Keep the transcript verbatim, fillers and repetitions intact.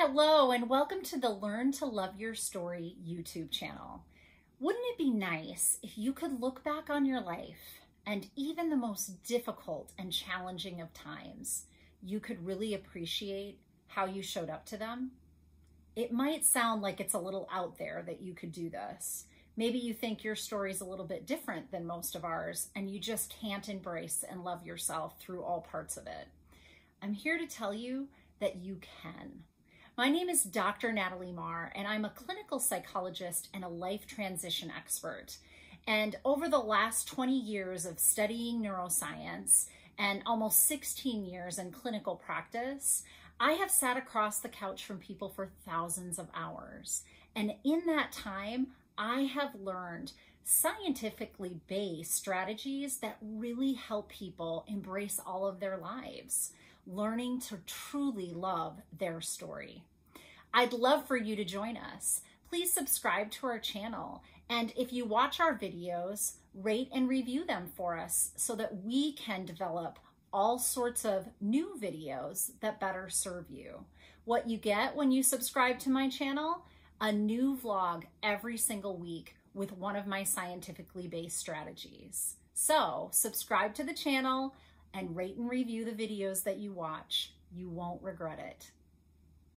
Hello and welcome to the Learn to Love Your Story YouTube channel. Wouldn't it be nice if you could look back on your life and even the most difficult and challenging of times, you could really appreciate how you showed up to them? It might sound like it's a little out there that you could do this. Maybe you think your story's a little bit different than most of ours and you just can't embrace and love yourself through all parts of it. I'm here to tell you that you can. My name is Doctor Natalie Marr, and I'm a clinical psychologist and a life transition expert. And over the last twenty years of studying neuroscience and almost sixteen years in clinical practice, I have sat across the couch from people for thousands of hours. And in that time, I have learned scientifically based strategies that really help people embrace all of their lives, learning to truly love their story. I'd love for you to join us. Please subscribe to our channel. And if you watch our videos, rate and review them for us so that we can develop all sorts of new videos that better serve you. What you get when you subscribe to my channel, a new vlog every single week with one of my scientifically based strategies. So subscribe to the channel and rate and review the videos that you watch. You won't regret it.